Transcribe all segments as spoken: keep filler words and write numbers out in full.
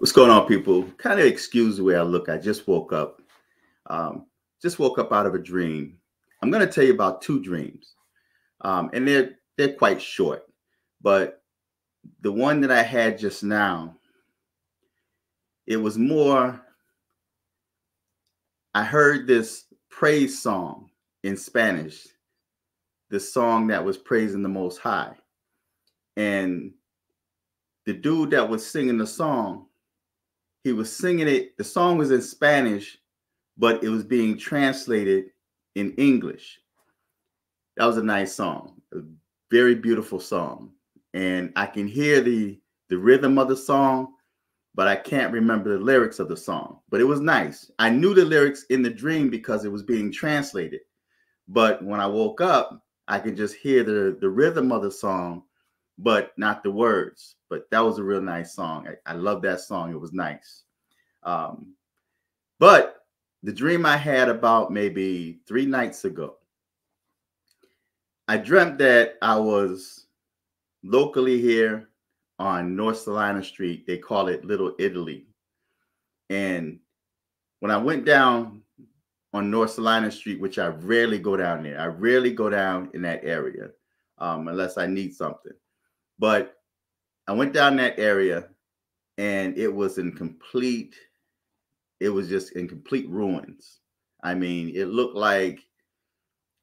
What's going on, people? Kind of excuse the way I look. I just woke up. Um, just woke up out of a dream. I'm going to tell you about two dreams. Um, and they're, they're quite short. But the one that I had just now, it was more, I heard this praise song in Spanish. This song that was praising the Most High. And the dude that was singing the song, he was singing it. The song was in Spanish, but it was being translated in English. That was a nice song, a very beautiful song. And I can hear the, the rhythm of the song, but I can't remember the lyrics of the song. But it was nice. I knew the lyrics in the dream because it was being translated. But when I woke up, I could just hear the, the rhythm of the song, but not the words. But that was a real nice song. I, I love that song. It was nice. Um, but the dream I had about maybe three nights ago, I dreamt that I was locally here on North Salina Street. They call it Little Italy. And when I went down on North Salina Street, which I rarely go down there, I rarely go down in that area um, unless I need something. But I went down that area and it was in complete, it was just in complete ruins. I mean, it looked like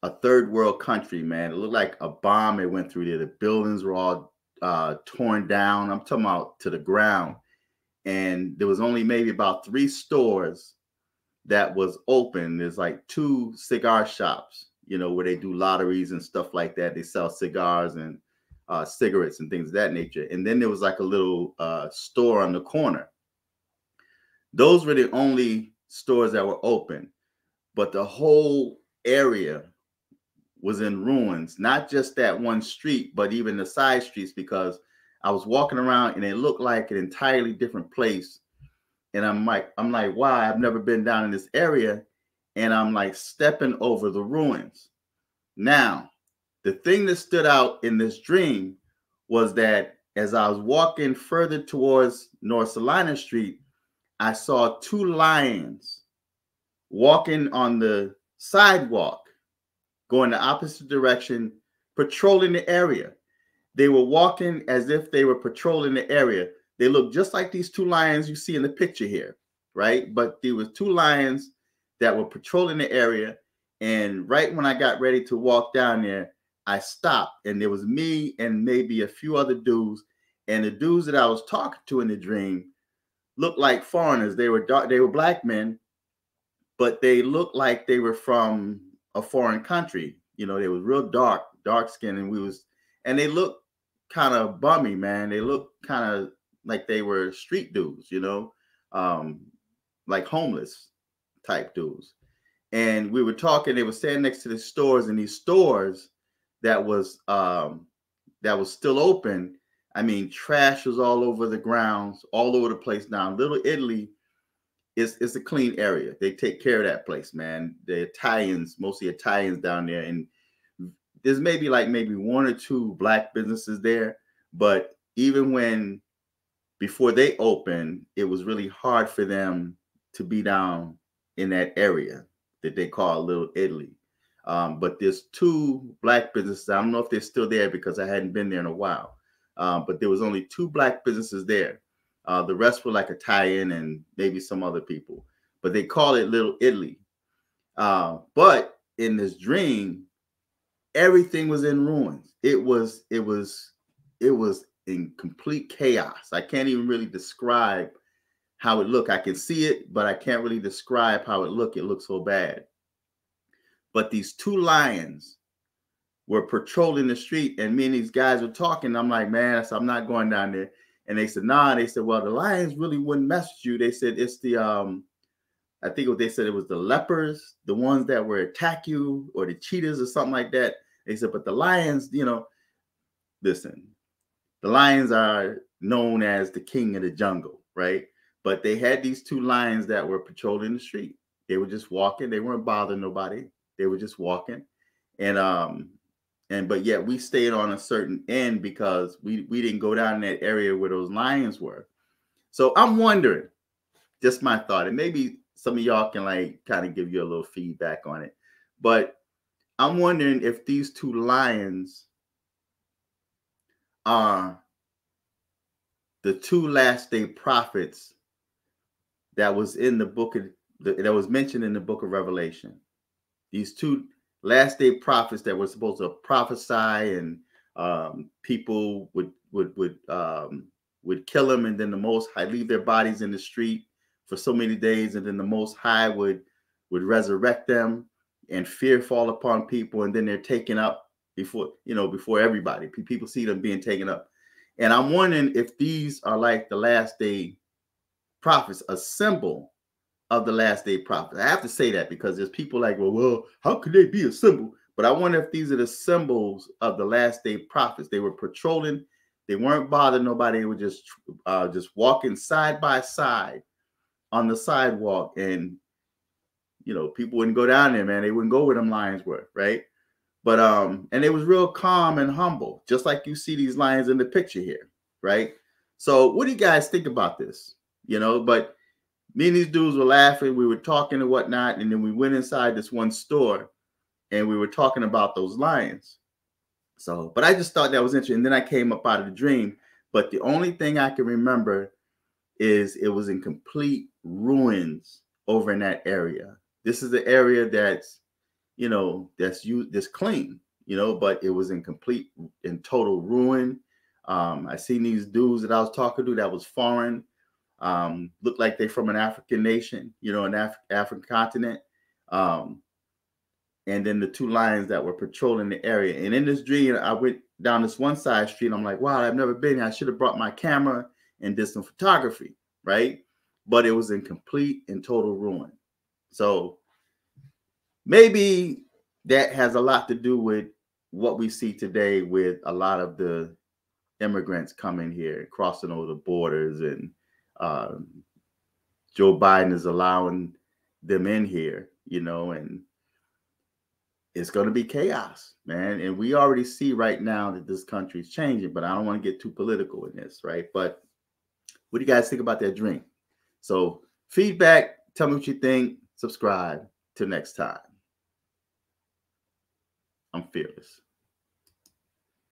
a third world country, man. It looked like a bomb that went through there. The buildings were all uh, torn down. I'm talking about to the ground. And there was only maybe about three stores that was open. There's like two cigar shops, you know, where they do lotteries and stuff like that. They sell cigars and Uh, cigarettes and things of that nature. And then there was like a little uh, store on the corner. Those were the only stores that were open, but the whole area was in ruins, not just that one street, but even the side streets, because I was walking around and it looked like an entirely different place. And I'm like, I'm like, wow, I've never been down in this area. And I'm like stepping over the ruins. Now, the thing that stood out in this dream was that as I was walking further towards North Salina Street, I saw two lions walking on the sidewalk, going the opposite direction, patrolling the area. They were walking as if they were patrolling the area. They looked just like these two lions you see in the picture here, right? But there were two lions that were patrolling the area. And right when I got ready to walk down there, I stopped, and there was me and maybe a few other dudes, and the dudes that I was talking to in the dream looked like foreigners. They were dark, they were black men, but they looked like they were from a foreign country. You know, they were real dark, dark skinned, and we was, and they looked kind of bummy, man. They looked kind of like they were street dudes, you know, um, like homeless type dudes. And we were talking. They were standing next to the stores, and these stores that was um, that was still open. I mean, trash was all over the grounds, all over the place. Now, Little Italy is is a clean area. They take care of that place, man. The Italians, mostly Italians down there, and there's maybe like maybe one or two black businesses there. But even when before they opened, it was really hard for them to be down in that area that they call Little Italy. Um, but there's two black businesses. I don't know if they're still there because I hadn't been there in a while. Uh, but there was only two black businesses there. Uh, the rest were like Italian and maybe some other people. But they call it Little Italy. Uh, but in this dream, everything was in ruins. It was, it was, it was in complete chaos. I can't even really describe how it looked. I can see it, but I can't really describe how it looked. It looked so bad. But these two lions were patrolling the street, and me and these guys were talking. I'm like, man, I said, I'm not going down there. And they said, nah. They said, well, the lions really wouldn't mess with you. They said, it's the, um, I think what they said, it was the leopards, the ones that were attack you, or the cheetahs or something like that. They said, but the lions, you know, listen, the lions are known as the king of the jungle, right? But they had these two lions that were patrolling the street. They were just walking. They weren't bothering nobody. They were just walking, and um, and but yet we stayed on a certain end because we we didn't go down in that area where those lions were. So I'm wondering, just my thought, and maybe some of y'all can like kind of give you a little feedback on it, but I'm wondering if these two lions are the two last day prophets that was in the book of, that was mentioned in the book of Revelation. These two last day prophets that were supposed to prophesy and um, people would would would um, would kill them, and then the Most High leave their bodies in the street for so many days, and then the Most High would would resurrect them, and fear fall upon people, and then they're taken up before you know before everybody. People see them being taken up, and I'm wondering if these are like the last day prophets, a symbol of the last day prophets. I have to say that because there's people like, well, well, how could they be a symbol? But I wonder if these are the symbols of the last day prophets. They were patrolling. They weren't bothering nobody. They were just uh, just walking side by side on the sidewalk, and you know, people wouldn't go down there, man. They wouldn't go where them lions were, right? But um, and it was real calm and humble, just like you see these lions in the picture here, right? So what do you guys think about this? You know, but me and these dudes were laughing, we were talking and whatnot, and then we went inside this one store and we were talking about those lions. So, but I just thought that was interesting. And then I came up out of the dream, but the only thing I can remember is it was in complete ruins over in that area. This is the area that's, you know, that's you that's clean, you know, but it was in complete and total ruin. Um, I seen these dudes that I was talking to that was foreign, um, looked like they from an African nation, you know, an Af African continent. Um, and then the two lions that were patrolling the area. And in this dream, I went down this one side street. I'm like, wow, I've never been here. I should have brought my camera and did some photography, right? But it was in complete and total ruin. So maybe that has a lot to do with what we see today with a lot of the immigrants coming here, crossing over the borders, and um, Joe Biden is allowing them in here, you know, and it's going to be chaos, man. And we already see right now that this country is changing, but I don't want to get too political in this, right? But what do you guys think about that dream? So feedback, tell me what you think. Subscribe. Till next time. I'm fearless.